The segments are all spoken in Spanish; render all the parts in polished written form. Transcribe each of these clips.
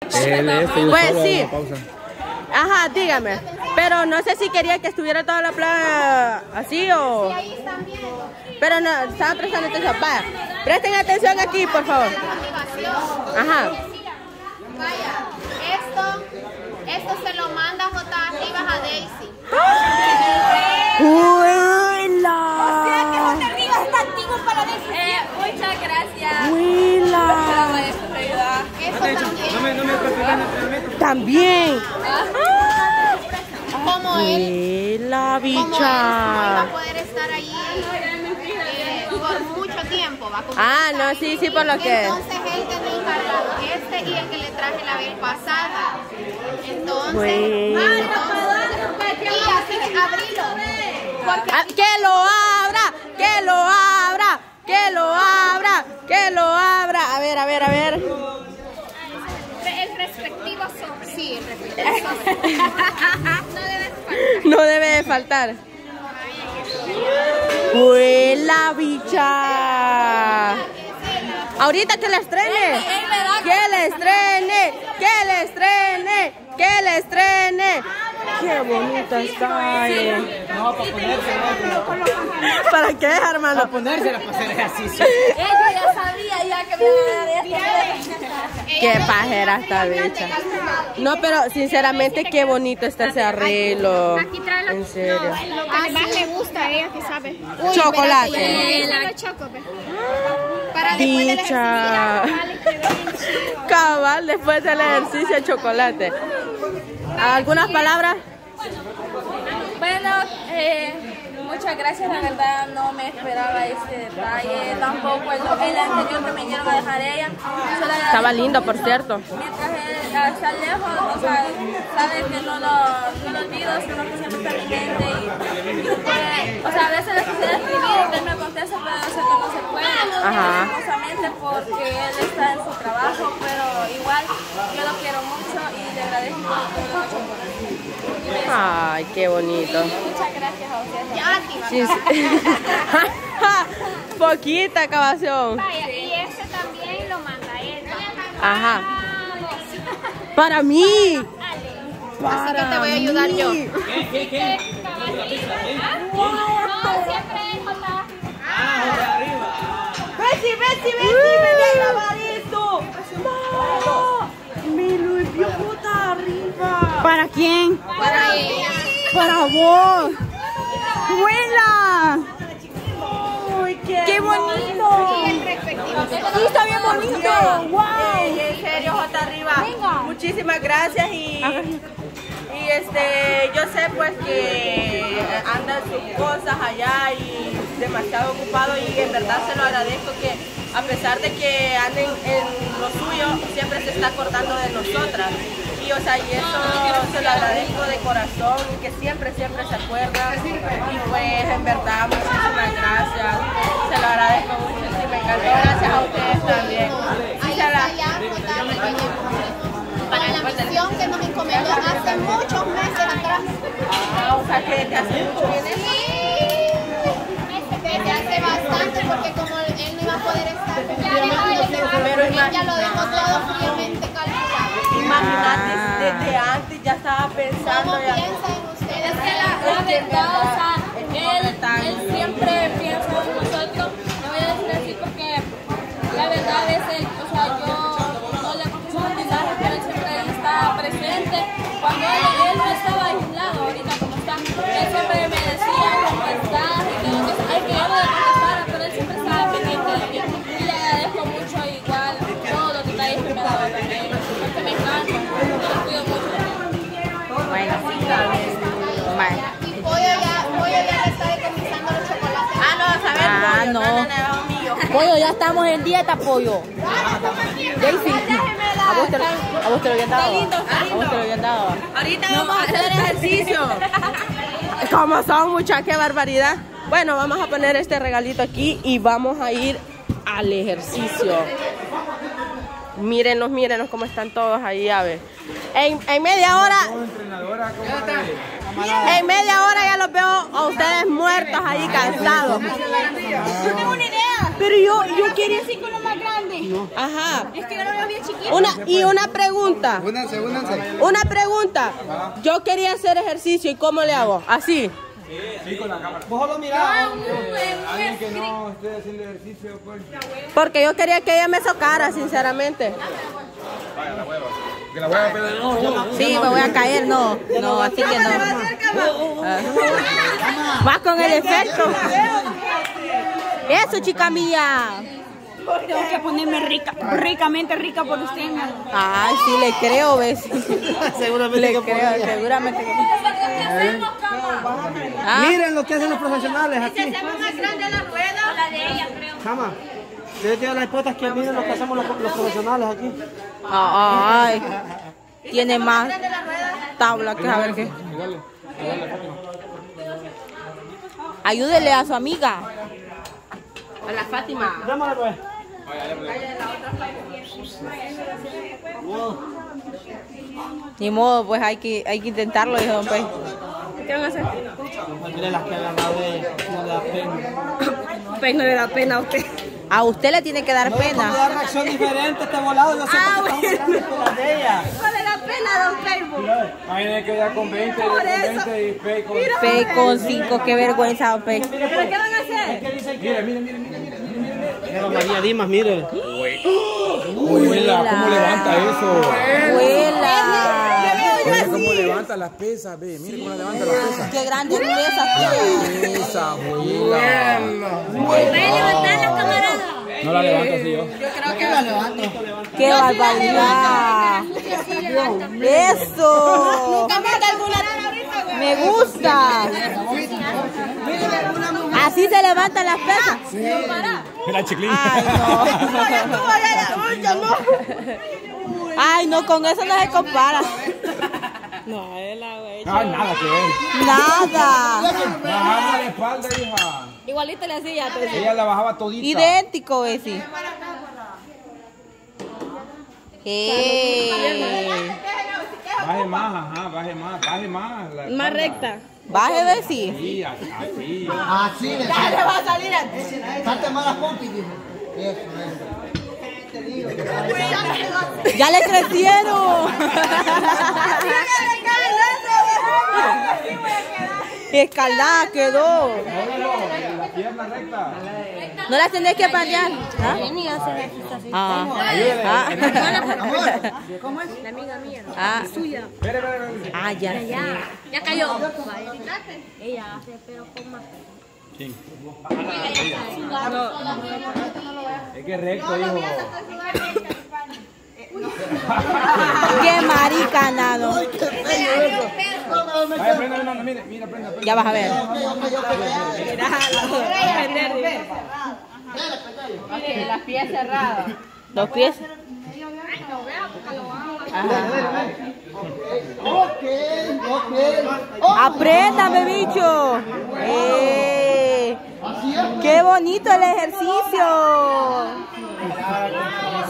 Pues sí. Ajá, dígame. Pero no sé si quería que estuviera toda la plaza así o... Sí, ahí están viendo. Pero no, estaban prestando atención. Vaya, presten atención aquí, por favor. Ajá. Vaya, esto se lo manda J.A. Rivas a Deisy. ¡Huela! O sea que J.A. Rivas está activo para Deisy. Muchas gracias. ¡Huela! Eso también. También. Como él, la bicha. Como él no iba a poder estar ahí por mucho tiempo. Va, ah, no, sí, sí, por lo que es. Entonces él tenía encargado este y el que le traje la vez pasada. Entonces, y así que abrilo. Ah, que lo abra, que lo abra, que lo abra, que lo abra. A ver, a ver, a ver. El respectivo sobre. Sí, el respectivo sobre. No debe de faltar. ¡Huela, bicha! Ahorita que la estrene. ¡Que la estrene! ¡Que la estrene! ¡Que la estrene! ¡Qué bonita está! No, para ponérsela. ¿Para qué, hermano? Para ponérsela, para hacer ejercicio. Ella ya sabía ya que me iba a dar esto. Qué pajera esta bicha. No, pero sinceramente qué bonito está ese arreglo. Aquí trae la... En serio. Lo que más le gusta a ella, que sabe. Chocolate. Para bicha. Cabal, después del ejercicio, chocolate. ¿Algunas palabras? Bueno, muchas gracias, la verdad no me esperaba este detalle, tampoco el anterior que me vinieron a dejar ella. Estaba lindo, por cierto. Mientras él está lejos, o sea, sabes que no lo olvido, sino que siempre está mi mente y o sea, a veces le quisiera escribir, él me contesta, pero no sé cómo se puede. Ajá. Justamente porque él está en su trabajo, pero igual yo lo quiero mucho y le agradezco mucho por él. Ay, qué bonito. Muchas gracias a ustedes. Sí. Poquita acabación. Vaya, y este también lo manda él. Ajá. Para mí. Para así que te voy a ayudar yo. ¿Qué? No, siempre es J.A. Ah, Bessy, ven a grabar esto. Me lo envió J.A. Rivas. ¿Para quién? Para ella. Para vos. ¡Huela! ¡Qué bonito! Sí, está bien bonito. ¡Wow! En serio, J.A. Rivas. Muchísimas gracias y yo sé pues que andan sus cosas allá y demasiado ocupado y en verdad se lo agradezco que a pesar de que anden en lo suyo, siempre se está acordando de nosotras. Y y eso se lo agradezco de corazón, que siempre se acuerda. Y pues en verdad, muchísimas gracias. Se lo agradezco mucho, sí, me encantó. Gracias a ustedes también. Para la misión que nos encomendó hace muchos meses atrás. Ah, o sea que desde hace mucho tiempo. Sí, desde hace bastante, porque como él no iba a poder estar, ya lo dejó todo fríamente calculado. Imagínate, desde antes ya estaba pensando. ¿Cómo piensan ustedes? Es que la verdad, o sea, él siempre piensa en nosotros. No voy a decir así porque la verdad es él, o sea, yo no le confieso un mensaje, pero él siempre está presente. Cuando él no estaba aislado, ahorita como está, él siempre me decía cómo estás y que hay que yo le contestara, pero él siempre estaba pendiente de mí. Y le agradezco mucho igual todos los detalles que me daba también. Pollo, ya estamos en dieta, pollo. Deisy, a vos te lo habían dado. Ahorita vamos a hacer ejercicio. Como son, muchachos, qué barbaridad. Bueno, vamos a poner este regalito aquí y vamos a ir al ejercicio. Mírenlos cómo están todos ahí, a ver. En media hora. En media hora ya los veo a ustedes muertos ahí, cansados. No tengo una idea. Pero yo quiero el círculo más grande. no. Ajá. Es que yo no veo bien chiquita. Una pregunta. Una pregunta. Yo quería hacer ejercicio, ¿y cómo le hago? ¿Así? Sí, con la cámara. Vos lo mirás. Alguien que no esté haciendo ejercicio, pues. Porque yo quería que ella me socara, sinceramente. Vaya, la hueva. Que la hueva, pero no. Sí, me voy a caer, no. No, así que no. Vas con el efecto. Eso, chica mía. Tengo que ponerme rica, ricamente rica por usted. Ay, sí, le creo, Bessy. Seguramente le creo, seguramente. Miren lo que hacen los profesionales aquí. ¿Se hacemos más grande la rueda o la de ella, creo? Cama, yo tengo las esposas que miren lo que hacemos los profesionales aquí. Ay, tiene más tabla que a ver qué. Ayúdele a su amiga. A la Fátima. Dámosle pues. Ni modo, pues hay que intentarlo, dijo don Pei. ¿Qué van a hacer? Mire las que han ganado, no le da pena. Pues no le da pena a usted. A usted le tiene que dar pena. No, dar reacción diferente este volado, yo sé que está muy grande con las de ella. No le da pena, don Facebook. Ahí me queda con 20, con 20 y Pei con 5. Pei con 5. Qué vergüenza, don Pei. ¿Pero qué van a hacer? Mire, María Dimas, mire. Huela, ¿cómo levanta eso? Huela. ¿Cómo levanta las pesas, ve? Mire cómo levanta las pesas. Qué grandes pesas tiene. Huela. No la levanto así yo. Yo creo que la levanto. ¡Qué barbaridad! ¡Eso! Nunca me da alguna. ¡Me gusta! ¿Así se levantan las pesas? Sí. La chiclina. ¡Ay, no! ¡Ay, no! Con eso no se compara. No, es la güey. No, nada que ver. Nada. Bajaba la espalda, hija. Igualito le hacía. Ella la bajaba todita. Idéntico, Bessy. Baje más, ajá, baje más, baje más. Más recta. Baje, Bessy. Sí, así. Así, Bessy. Ya le va a salir a ti. Salte más las pompis, dijo. Eso. Ya le crecieron. Escaldada quedó. Pierna recta. No la tenés que patear. ¿Cómo es? La amiga mía. Suya. Ah, ya. Ya cayó. Ella hace pero con más. ¿Quién? Es que recto, hijo. ¡Qué marica, Nano! Ya vas a ver. Las pies cerradas. ¿Los pies? ¡Apréndame, bicho! ¡Qué bonito el ejercicio!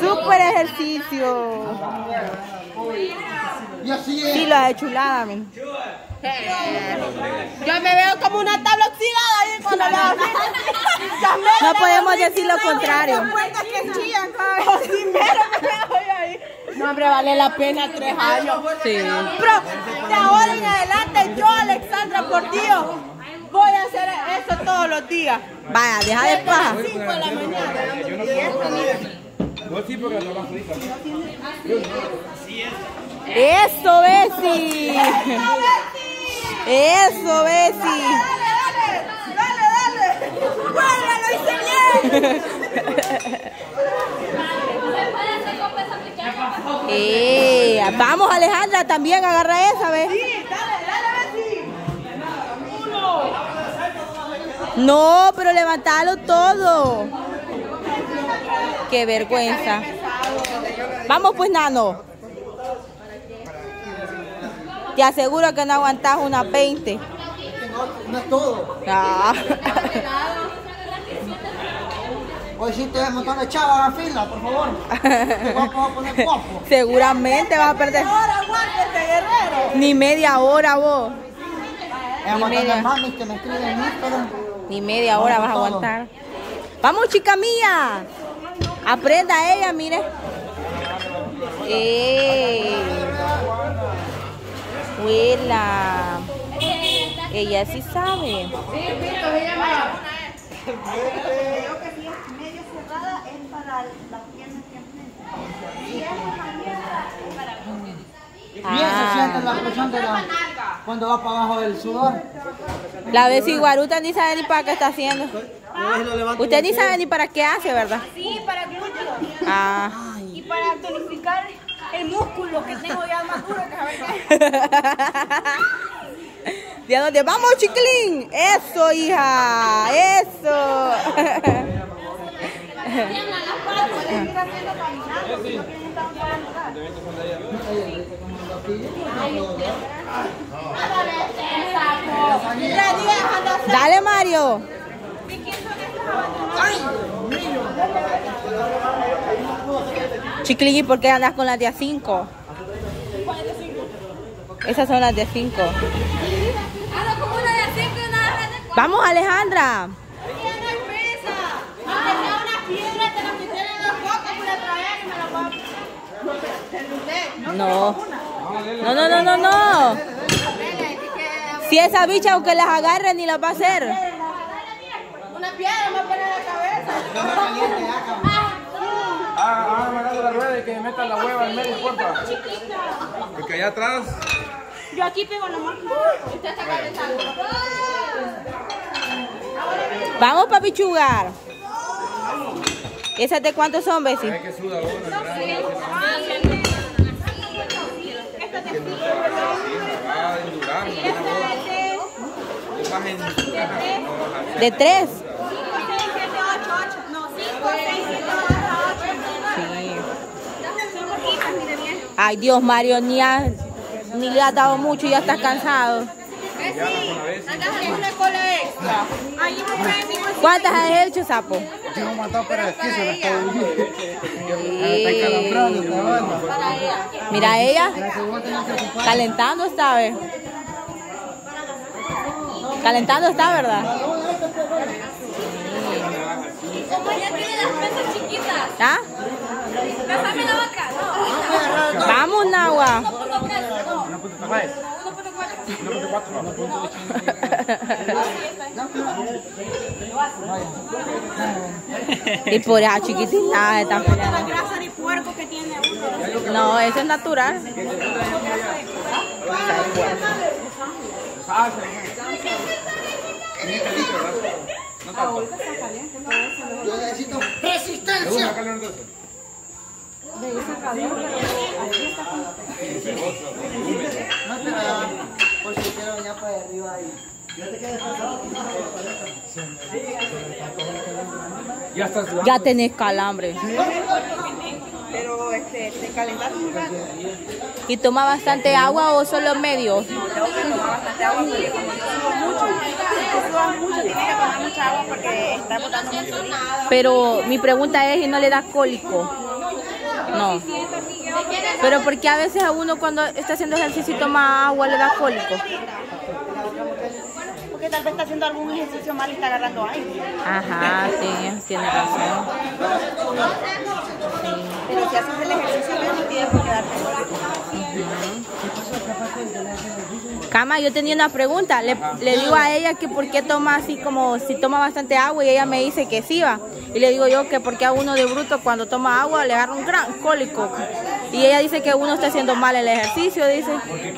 Super ejercicio. Sí, lo de chulada, men. Yo me veo como una tabla oxidada ahí con la lava. No podemos decir lo contrario. No, hombre, vale la pena 3 años. Sí. Pero de ahora en adelante yo, Alexandra, por Dios, voy a hacer eso todos los días. Vaya, deja de paja. 5 de la mañana. Eso, Bessy. Eso, Bessy. Dale, dale. Lo hice bien. Vamos, Alejandra, también agarra esa, ¿ves? Sí, dale, Bessy. 1. No, pero levantalo todo. ¡Qué vergüenza! Vamos pues, Nano. Te aseguro que no aguantas una 20. No es todo. Hoy sí te vas a montar una chava a la fila, por favor. Te vas a poner guapo. Seguramente vas a perder. Ni media hora, vos. Ni media hora vas a aguantar. ¡Vamos, chica mía! Aprenda ella, mire. Huela. Ella sí sabe. Creo que si es medio cerrada es para las piernas que enfrentan. Si es abierta es para los que no. Y se siente la presión de la cuando va para abajo del sudor. La Bessy Guaruta ni sabe ni para qué está haciendo. Usted ni sabe ni para qué hace, ¿verdad? Sí, para glúteos. Ah. Y para tonificar el músculo que tengo ya más duro que a ¿de dónde vamos, chiquilín? Eso, hija, eso. Dale, Mario. Chiquilín, ¿y por qué andas con las de a 5? Esas son las de 5. Vamos, Alejandra. No. No, no, no, no, no. Si esa bicha, aunque las agarre, ni las va a hacer. Una piedra me pone en la cabeza. Ah, agarrando la rueda y que me metan la hueva en medio, porfa. Porque allá atrás. Yo aquí pego nomás. Usted está calentando. Vamos, papi chugar. ¿Esas de cuántos son, Bessy? Hay que sudar uno. Esta es de frío. Ah, de durar. Esta es de 3. 5, 6, 7, 8, 8. No, 5, 6, 7, 8. Ay, Dios, Mario, ni le has dado mucho y ya estás cansado. ¿Cuántas has hecho, sapo? Yo me mató para el piso, mira ella, calentando esta vez. Calentando esta, ¿verdad? Como ella tiene las pesas chiquitas. ¿Ah? Pásame la vaca. Vamos, Nahua. 1.3. 1.4. Y por esa chiquitita está peleando. La grasa de puerco que tiene uno. No, eso es natural. Yo necesito resistencia. De esa cadena, aquí está con... No te la dan, por si quiero bañar para arriba ahí. Ya te quedas cansado. Ya estás cansado. Ya tenés calambre. Pero te calentaste un rato. ¿Y toma bastante agua o solo medio? No, tengo que tomar bastante agua porque como yo subo mucho, tienes que tomar mucha agua porque está botando mucho. Pero mi pregunta es si no le das cólico. No, pero porque a veces a uno cuando está haciendo ejercicio y toma agua le da cólico. Porque tal vez está haciendo algún ejercicio mal y está agarrando aire. Ajá, sí, tiene razón. Sí. Pero si haces el ejercicio bien, no tienes que quedarte cólico. Cama, yo tenía una pregunta. Le digo a ella que por qué toma así como si toma bastante agua y ella me dice que sí va. Y le digo yo que porque a uno de bruto cuando toma agua le agarra un gran cólico. Y ella dice que uno está haciendo mal el ejercicio, dice.